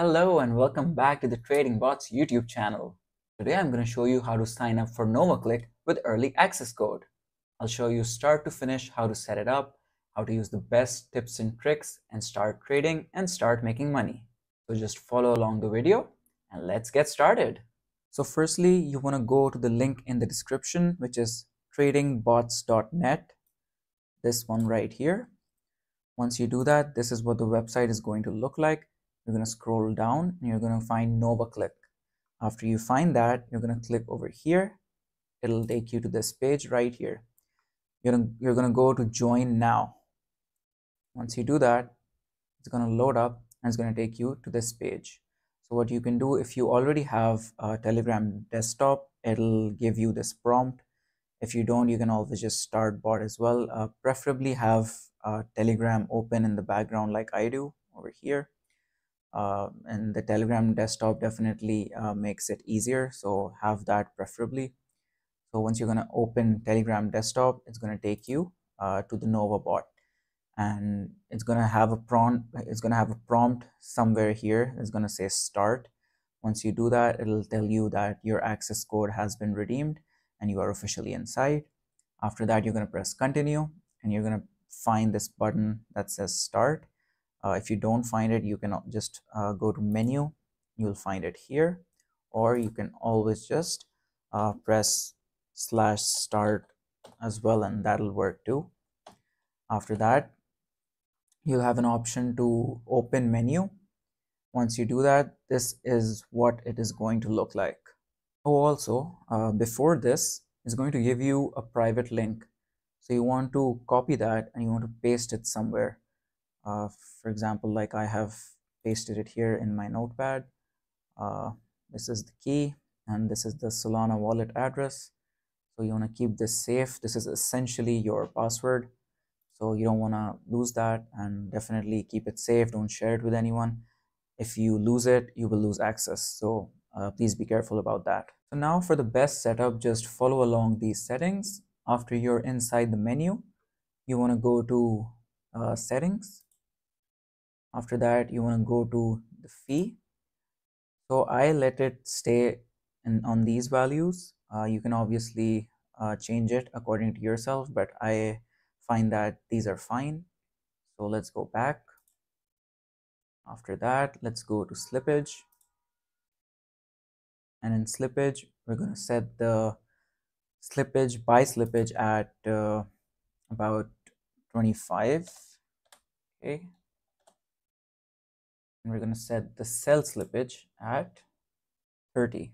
Hello and welcome back to the Trading Bots YouTube channel. Today I'm going to show you how to sign up for NovaClick with early access code. I'll show you start to finish how to set it up, how to use the best tips and tricks, and start trading and start making money. So just follow along the video and let's get started. So firstly, you want to go to the link in the description, which is tradingbots.net, this one right here. Once you do that, this is what the website is going to look like. You're going to scroll down and you're going to find NovaClick. After you find that, you're going to click over here. It'll take you to this page right here. You're going to go to join now. Once you do that, it's going to load up and it's going to take you to this page. So what you can do, if you already have a Telegram desktop, it'll give you this prompt. If you don't, you can always just start bot as well. Preferably have Telegram open in the background like I do over here. And the Telegram desktop definitely makes it easier, so have that preferably. So once you're going to open Telegram desktop, it's going to take you to the Nova bot, and it's going to have a prompt somewhere here. It's going to say start. Once you do that, it'll tell you that your access code has been redeemed and you are officially inside. After that, you're going to press continue and you're going to find this button that says start. If you don't find it, you can just go to menu, you'll find it here, or you can always just press /start as well, and that'll work too. After that, you'll have an option to open menu. Once you do that, this is what it is going to look like. Oh, also, before this, it's going to give you a private link. So you want to copy that and you want to paste it somewhere. For example, like I have pasted it here in my notepad. This is the key and this is the Solana wallet address. So you want to keep this safe. This is essentially your password. So you don't want to lose that, and definitely keep it safe. Don't share it with anyone. If you lose it, you will lose access. So please be careful about that. So now for the best setup, just follow along these settings. After you're inside the menu, you want to go to settings. After that, you want to go to the fee. So I let it stay on these values. You can obviously change it according to yourself, but I find that these are fine. So let's go back. After that, let's go to slippage. And in slippage, we're going to set the slippage by slippage at about 25. Okay. And we're going to set the sell slippage at 30.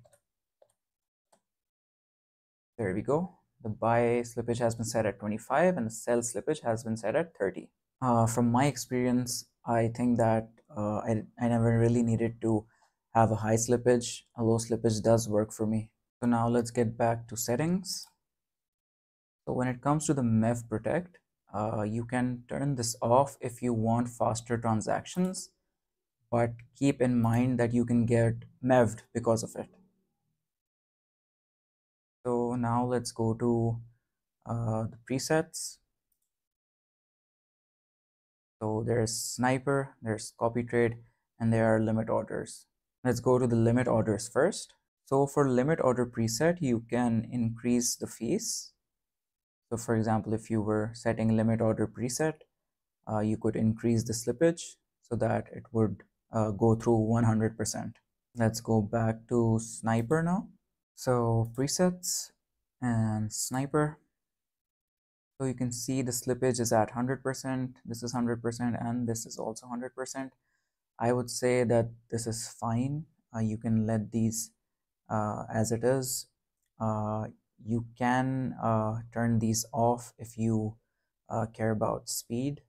There we go. The buy slippage has been set at 25 and the sell slippage has been set at 30. From my experience, I think that I never really needed to have a high slippage. A low slippage does work for me. So now let's get back to settings. So when it comes to the MEV protect, you can turn this off if you want faster transactions, but keep in mind that you can get MEV'd because of it. So now let's go to the presets. So there's sniper, there's copy trade, and there are limit orders. Let's go to the limit orders first. So for limit order preset, you can increase the fees. So for example, if you were setting limit order preset, you could increase the slippage so that it would go through 100%. Let's go back to sniper now. So presets and sniper. So you can see the slippage is at 100%. This is 100% and this is also 100%. I would say that this is fine. You can let these as it is. You can turn these off if you care about speed,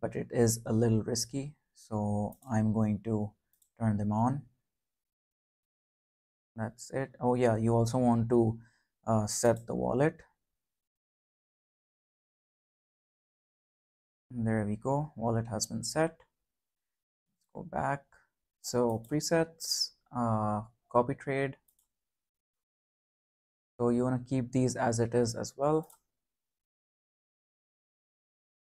but it is a little risky, so I'm going to turn them on. That's it. Oh yeah, you also want to set the wallet. There we go. Wallet has been set. Go back. So presets, copy trade. So you want to keep these as it is as well.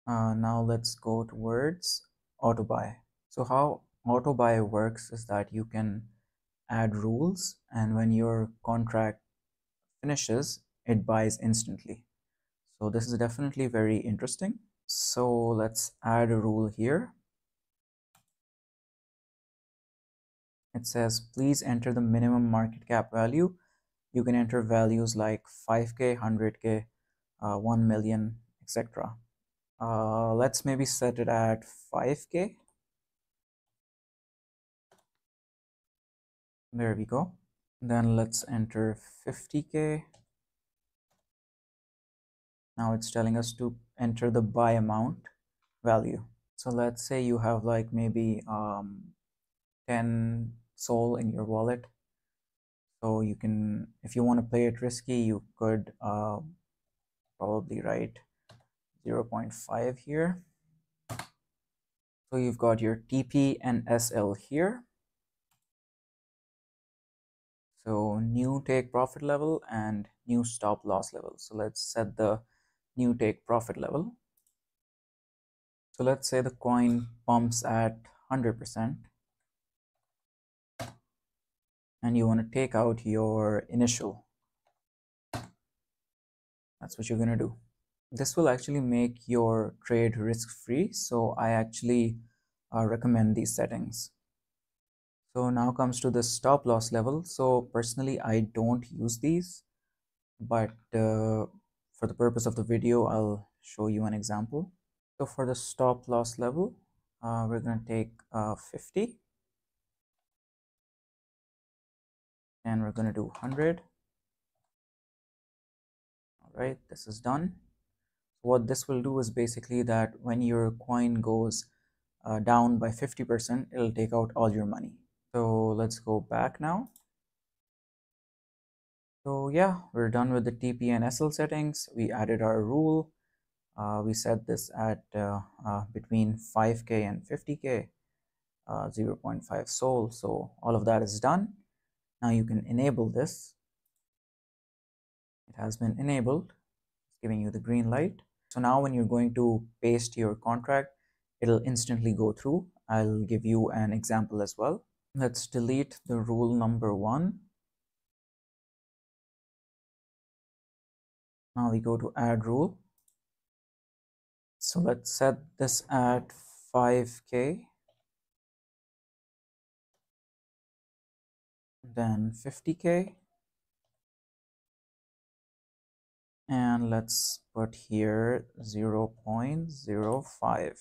Now let's go towards auto buy. So how auto buy works is that you can add rules, and when your contract finishes, it buys instantly. So this is definitely very interesting. So let's add a rule here. It says, please enter the minimum market cap value. You can enter values like 5K, 100K, 1 million, etc. Let's maybe set it at 5K. There we go. Then let's enter 50K. Now it's telling us to enter the buy amount value. So let's say you have like maybe 10 SOL in your wallet. So you can, if you want to play it risky, you could probably write 0.5 here. So you've got your TP and SL here. So new take profit level and new stop loss level. So let's set the new take profit level. So let's say the coin pumps at 100%. And you want to take out your initial. That's what you're going to do. This will actually make your trade risk-free. So I actually recommend these settings. So now comes to the stop loss level. So personally, I don't use these, but for the purpose of the video, I'll show you an example. So for the stop loss level, we're going to take 50. And we're going to do 100. All right, this is done. What this will do is basically that when your coin goes down by 50%, it'll take out all your money. So let's go back now. So yeah, we're done with the TP and SL settings. We added our rule. We set this at between 5K and 50K, 0.5 SOL. So all of that is done. Now you can enable this. It has been enabled, it's giving you the green light. So now when you're going to paste your contract, it'll instantly go through. I'll give you an example as well. Let's delete the rule number 1. Now we go to add rule. So let's set this at 5K. Then 50K, and let's put here 0.05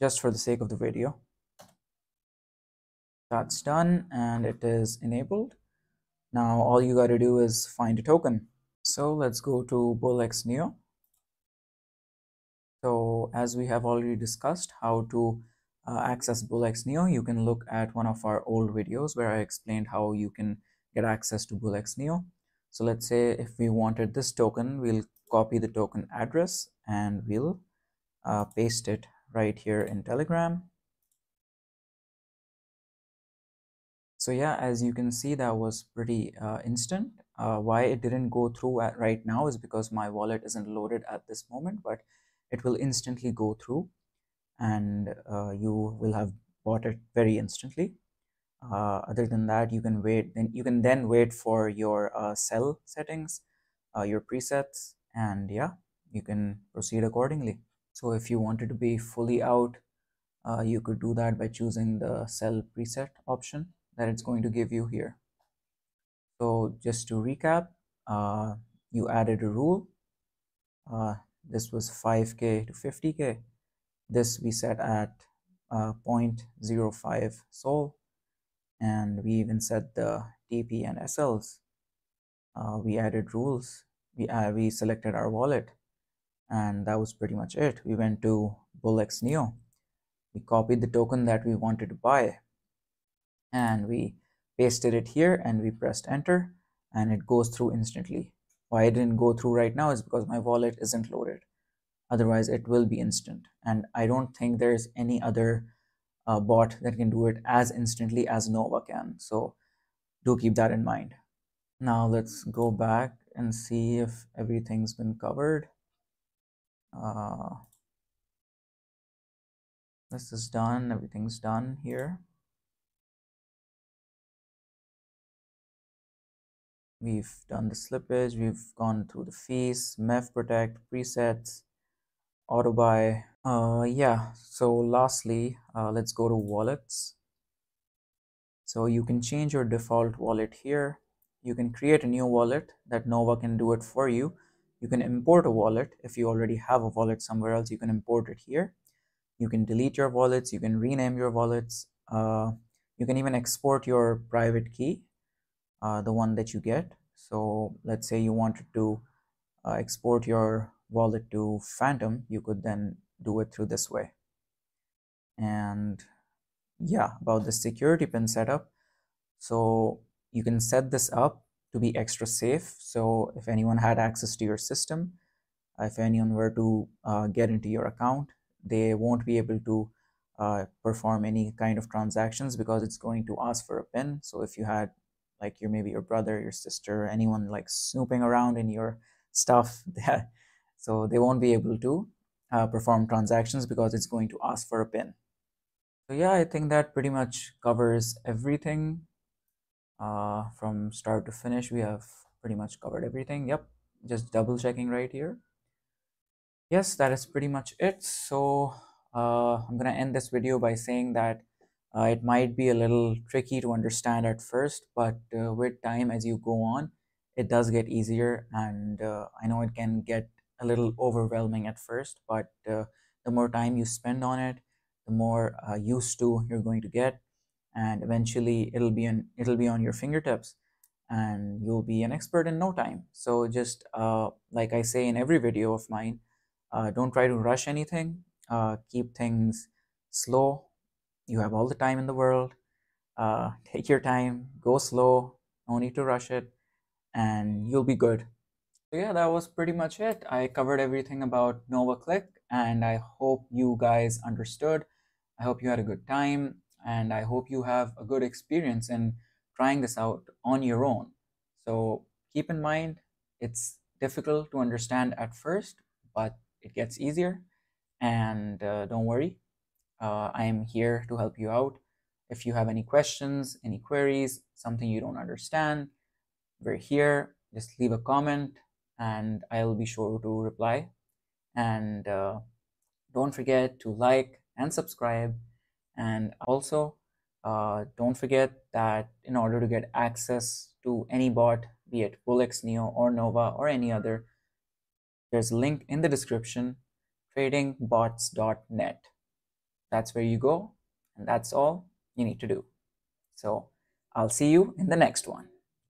just for the sake of the video. That's done and it is enabled. Now all you got to do is find a token. So let's go to BullX Neo. So as we have already discussed how to access BullX Neo, you can look at one of our old videos where I explained how you can get access to BullX Neo. So let's say if we wanted this token, we'll copy the token address and we'll paste it right here in Telegram. So yeah, as you can see, that was pretty instant. Why it didn't go through right now is because my wallet isn't loaded at this moment, but it will instantly go through. And you will have bought it very instantly. Other than that, you can wait. Then you can then wait for your sell settings, your presets, and yeah, you can proceed accordingly. So if you wanted to be fully out, you could do that by choosing the sell preset option that it's going to give you here. So just to recap, you added a rule. This was 5K to 50K. This we set at 0.05 SOL, and we even set the TP and SLs. We added rules, we selected our wallet, and that was pretty much it. We went to BullX Neo, we copied the token that we wanted to buy, and we pasted it here, and we pressed enter, and it goes through instantly. Why it didn't go through right now is because my wallet isn't loaded. Otherwise, it will be instant, and I don't think there's any other bot that can do it as instantly as Nova can. So do keep that in mind. Now let's go back and see if everything's been covered. This is done. Everything's done here. We've done the slippage. We've gone through the fees, MEV protect, presets, auto buy. So lastly, let's go to wallets. So you can change your default wallet here. You can create a new wallet that Nova can do it for you. You can import a wallet. If you already have a wallet somewhere else, you can import it here. You can delete your wallets. You can rename your wallets. You can even export your private key, the one that you get. So let's say you wanted to export your wallet to Phantom. You could then do it through this way. And yeah, about the security pin setup. So you can set this up to be extra safe. So if anyone had access to your system, if anyone were to get into your account, they won't be able to perform any kind of transactions because it's going to ask for a pin. So if you had like maybe your brother, your sister, anyone like snooping around in your stuff, so they won't be able to perform transactions because it's going to ask for a pin. So yeah, I think that pretty much covers everything. From start to finish, we have pretty much covered everything. Yep, just double checking right here. Yes, that is pretty much it. So I'm gonna end this video by saying that it might be a little tricky to understand at first, but with time, as you go on, it does get easier. And I know it can get a little overwhelming at first, but the more time you spend on it, the more used to you're going to get. And eventually it'll be on your fingertips and you'll be an expert in no time. So just like I say in every video of mine, don't try to rush anything. Keep things slow. You have all the time in the world. Take your time, go slow, no need to rush it, and you'll be good. So yeah, that was pretty much it. I covered everything about NovaClick, and I hope you guys understood. I hope you had a good time. And I hope you have a good experience in trying this out on your own. So keep in mind, it's difficult to understand at first, but it gets easier. And don't worry, I am here to help you out. If you have any questions, any queries, something you don't understand, we're here. Just leave a comment and I'll be sure to reply. And don't forget to like and subscribe. And also, don't forget that in order to get access to any bot, be it BullX Neo or Nova or any other, there's a link in the description, tradingbots.net. That's where you go, and that's all you need to do. So I'll see you in the next one.